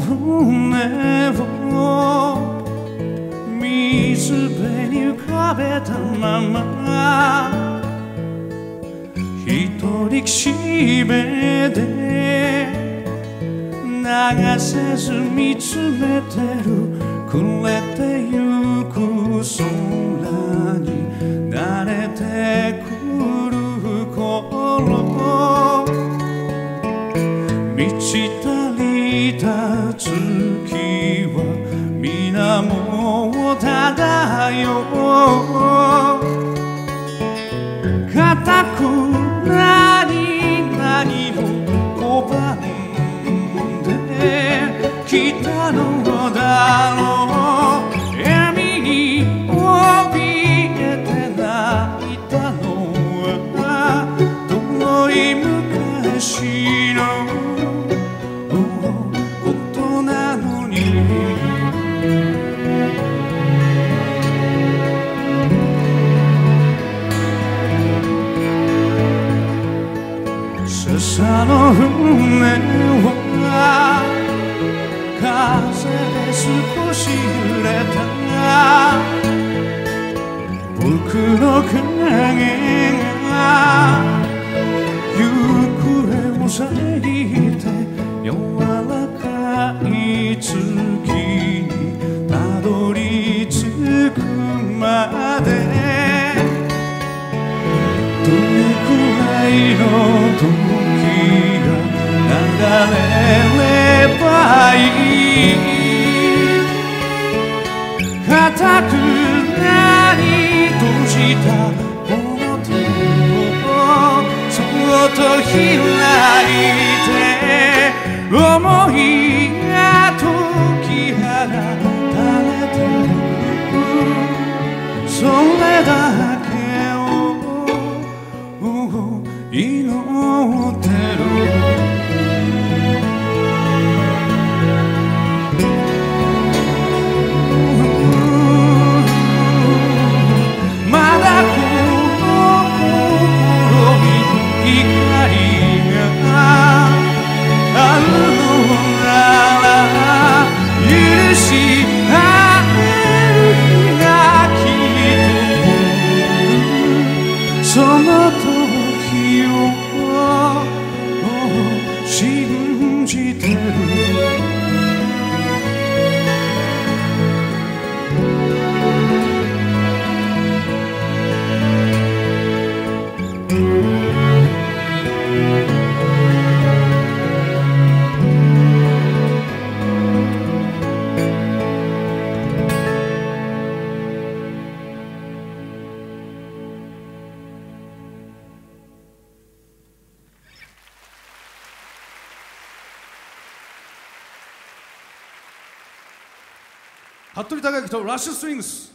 船を水辺に浮かべたまま一人岸辺で流せず見つめてる暮れてゆく空に慣れてくる頃満ち足りた月は水面を漂う固く何も拒んできたのだろう闇に怯えて泣いたのは遠い昔のことなのに笹の船は風で少し揺れた僕の影が行方を遮って柔らかい月にたどり着くまでどれくらいの時流れればいい固くなり閉じたこの手をそっと開いて思いが解き放たれてそれだけを祈ってる服部高之とラッシュスウィングス。